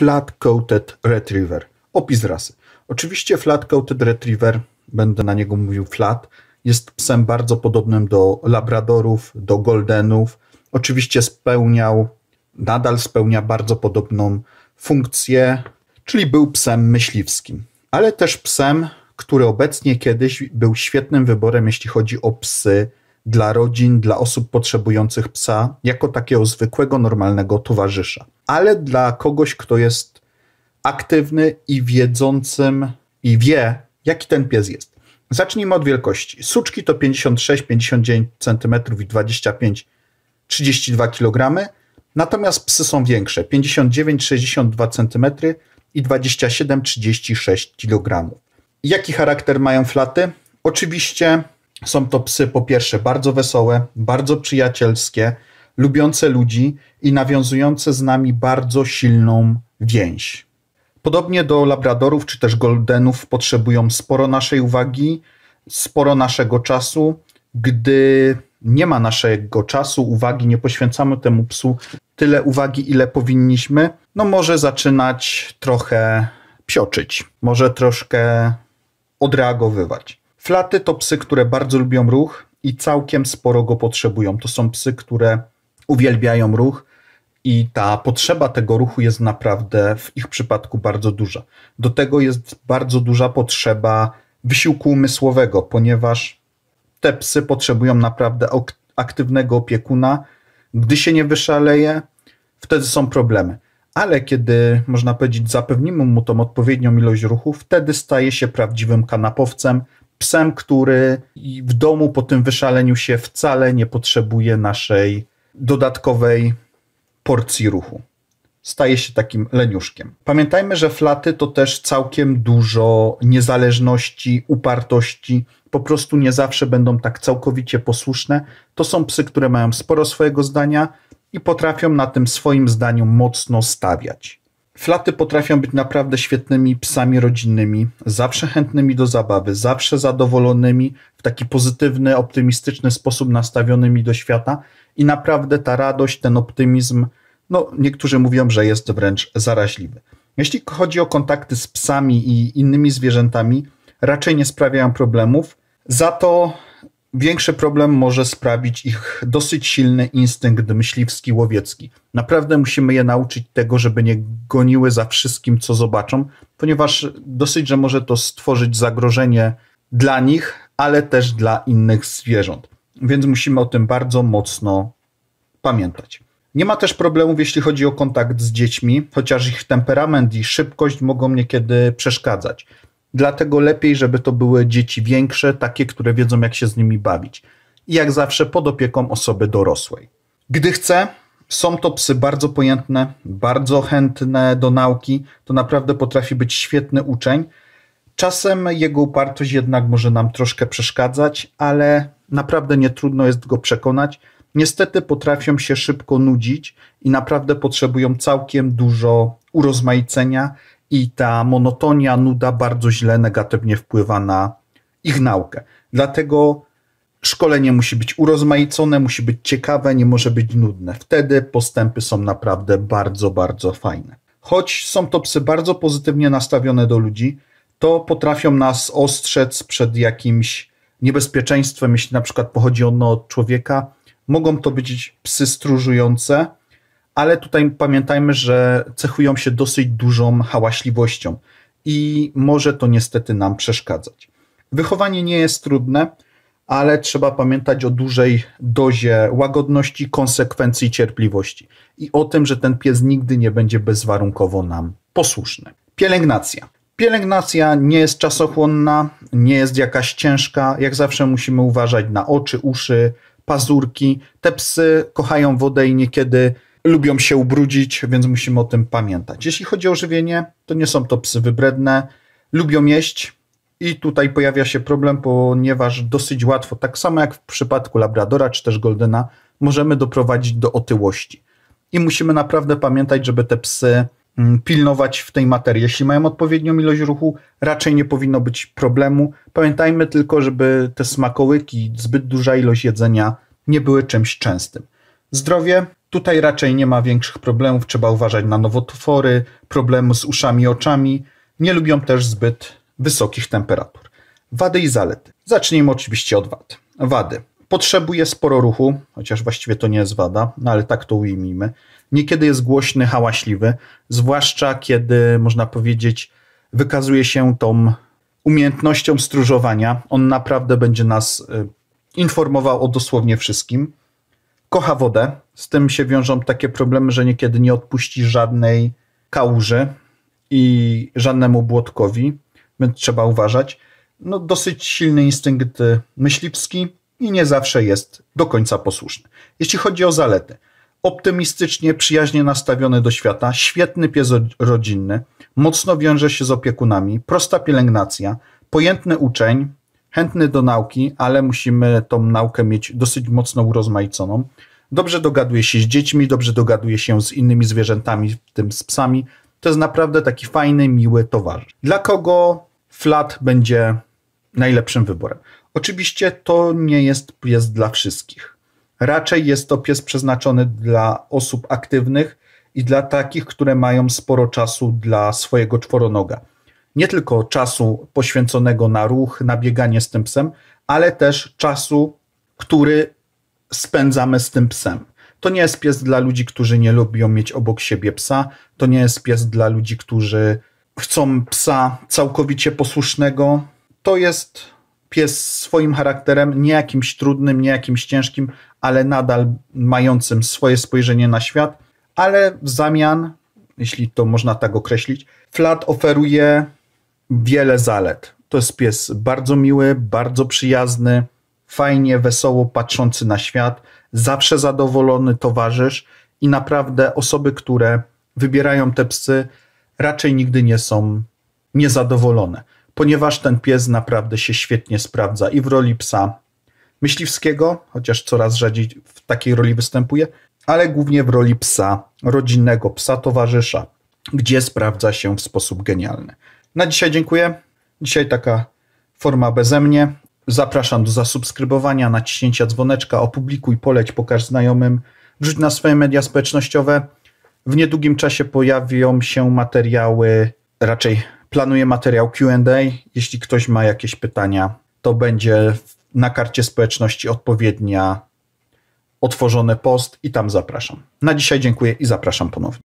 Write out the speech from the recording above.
Flat Coated Retriever. Opis rasy. Oczywiście Flat Coated Retriever, będę na niego mówił flat, jest psem bardzo podobnym do labradorów, do goldenów. Oczywiście nadal spełnia bardzo podobną funkcję, czyli był psem myśliwskim, ale też psem, który obecnie kiedyś był świetnym wyborem, jeśli chodzi o psy dla rodzin, dla osób potrzebujących psa, jako takiego zwykłego, normalnego towarzysza. Ale dla kogoś, kto jest aktywny i wiedzącym i wie, jaki ten pies jest. Zacznijmy od wielkości. Suczki to 56-59 cm i 25-32 kg, natomiast psy są większe, 59-62 cm i 27-36 kg. Jaki charakter mają flaty? Oczywiście są to psy po pierwsze bardzo wesołe, bardzo przyjacielskie, lubiące ludzi i nawiązujące z nami bardzo silną więź. Podobnie do labradorów czy też goldenów potrzebują sporo naszej uwagi, sporo naszego czasu. Gdy nie ma naszego czasu, uwagi, nie poświęcamy temu psu tyle uwagi, ile powinniśmy, no może zaczynać trochę psioczyć, może troszkę odreagowywać. Flaty to psy, które bardzo lubią ruch i całkiem sporo go potrzebują. To są psy, które uwielbiają ruch i ta potrzeba tego ruchu jest naprawdę w ich przypadku bardzo duża. Do tego jest bardzo duża potrzeba wysiłku umysłowego, ponieważ te psy potrzebują naprawdę aktywnego opiekuna. Gdy się nie wyszaleje, wtedy są problemy. Ale kiedy, można powiedzieć, zapewnimy mu tą odpowiednią ilość ruchu, wtedy staje się prawdziwym kanapowcem, psem, który w domu po tym wyszaleniu się wcale nie potrzebuje naszej dodatkowej porcji ruchu. Staje się takim leniuszkiem. Pamiętajmy, że flaty to też całkiem dużo niezależności, upartości, po prostu nie zawsze będą tak całkowicie posłuszne. To są psy, które mają sporo swojego zdania i potrafią na tym swoim zdaniu mocno stawiać. Flaty potrafią być naprawdę świetnymi psami rodzinnymi, zawsze chętnymi do zabawy, zawsze zadowolonymi, w taki pozytywny, optymistyczny sposób nastawionymi do świata i naprawdę ta radość, ten optymizm, no niektórzy mówią, że jest wręcz zaraźliwy. Jeśli chodzi o kontakty z psami i innymi zwierzętami, raczej nie sprawiają problemów, za to większy problem może sprawić ich dosyć silny instynkt myśliwski, łowiecki. Naprawdę musimy je nauczyć tego, żeby nie goniły za wszystkim, co zobaczą, ponieważ dosyć, że może to stworzyć zagrożenie dla nich, ale też dla innych zwierząt. Więc musimy o tym bardzo mocno pamiętać. Nie ma też problemów, jeśli chodzi o kontakt z dziećmi, chociaż ich temperament i szybkość mogą niekiedy przeszkadzać. Dlatego lepiej, żeby to były dzieci większe, takie, które wiedzą, jak się z nimi bawić. I jak zawsze pod opieką osoby dorosłej. Gdy chce, są to psy bardzo pojętne, bardzo chętne do nauki. To naprawdę potrafi być świetny uczeń. Czasem jego upartość jednak może nam troszkę przeszkadzać, ale naprawdę nie trudno jest go przekonać. Niestety potrafią się szybko nudzić i naprawdę potrzebują całkiem dużo urozmaicenia i ta monotonia, nuda bardzo źle, negatywnie wpływa na ich naukę. Dlatego szkolenie musi być urozmaicone, musi być ciekawe, nie może być nudne. Wtedy postępy są naprawdę bardzo, bardzo fajne. Choć są to psy bardzo pozytywnie nastawione do ludzi, to potrafią nas ostrzec przed jakimś niebezpieczeństwem, jeśli na przykład pochodzi ono od człowieka. Mogą to być psy stróżujące, ale tutaj pamiętajmy, że cechują się dosyć dużą hałaśliwością i może to niestety nam przeszkadzać. Wychowanie nie jest trudne, ale trzeba pamiętać o dużej dozie łagodności, konsekwencji i cierpliwości i o tym, że ten pies nigdy nie będzie bezwarunkowo nam posłuszny. Pielęgnacja. Pielęgnacja nie jest czasochłonna, nie jest jakaś ciężka. Jak zawsze musimy uważać na oczy, uszy, pazurki. Te psy kochają wodę i niekiedy lubią się ubrudzić, więc musimy o tym pamiętać. Jeśli chodzi o żywienie, to nie są to psy wybredne, lubią jeść i tutaj pojawia się problem, ponieważ dosyć łatwo, tak samo jak w przypadku labradora czy też goldena, możemy doprowadzić do otyłości. I musimy naprawdę pamiętać, żeby te psy pilnować w tej materii. Jeśli mają odpowiednią ilość ruchu, raczej nie powinno być problemu. Pamiętajmy tylko, żeby te smakołyki, zbyt duża ilość jedzenia nie były czymś częstym. Zdrowie Tutaj raczej nie ma większych problemów, trzeba uważać na nowotwory, problemy z uszami, oczami. Nie lubią też zbyt wysokich temperatur. Wady i zalety. Zacznijmy oczywiście od wad. Wady. Potrzebuje sporo ruchu, chociaż właściwie to nie jest wada, no ale tak to ujmijmy. Niekiedy jest głośny, hałaśliwy, zwłaszcza kiedy, można powiedzieć, wykazuje się tą umiejętnością stróżowania. On naprawdę będzie nas informował o dosłownie wszystkim. Kocha wodę. Z tym się wiążą takie problemy, że niekiedy nie odpuści żadnej kałuży i żadnemu błotkowi, więc trzeba uważać. No, dosyć silny instynkt myśliwski i nie zawsze jest do końca posłuszny. Jeśli chodzi o zalety. Optymistycznie, przyjaźnie nastawiony do świata, świetny pies rodzinny, mocno wiąże się z opiekunami, prosta pielęgnacja, pojętny uczeń, chętny do nauki, ale musimy tą naukę mieć dosyć mocno urozmaiconą. Dobrze dogaduje się z dziećmi, dobrze dogaduje się z innymi zwierzętami, w tym z psami. To jest naprawdę taki fajny, miły towarzysz. Dla kogo Flat będzie najlepszym wyborem? Oczywiście to nie jest pies dla wszystkich. Raczej jest to pies przeznaczony dla osób aktywnych i dla takich, które mają sporo czasu dla swojego czworonoga. Nie tylko czasu poświęconego na ruch, na bieganie z tym psem, ale też czasu, który spędzamy z tym psem. To nie jest pies dla ludzi, którzy nie lubią mieć obok siebie psa. To nie jest pies dla ludzi, którzy chcą psa całkowicie posłusznego. To jest pies swoim charakterem, nie jakimś trudnym, nie jakimś ciężkim, ale nadal mającym swoje spojrzenie na świat. Ale w zamian, jeśli to można tak określić, Flat oferuje wiele zalet. To jest pies bardzo miły, bardzo przyjazny, fajnie, wesoło patrzący na świat, zawsze zadowolony towarzysz i naprawdę osoby, które wybierają te psy, raczej nigdy nie są niezadowolone, ponieważ ten pies naprawdę się świetnie sprawdza i w roli psa myśliwskiego, chociaż coraz rzadziej w takiej roli występuje, ale głównie w roli psa rodzinnego, psa towarzysza, gdzie sprawdza się w sposób genialny. Na dzisiaj dziękuję. Dzisiaj taka forma beze mnie. Zapraszam do zasubskrybowania, naciśnięcia dzwoneczka, opublikuj, poleć, pokaż znajomym, wrzuć na swoje media społecznościowe. W niedługim czasie pojawią się materiały, raczej planuję materiał Q&A. Jeśli ktoś ma jakieś pytania, to będzie na karcie społeczności odpowiednia otworzony post i tam zapraszam. Na dzisiaj dziękuję i zapraszam ponownie.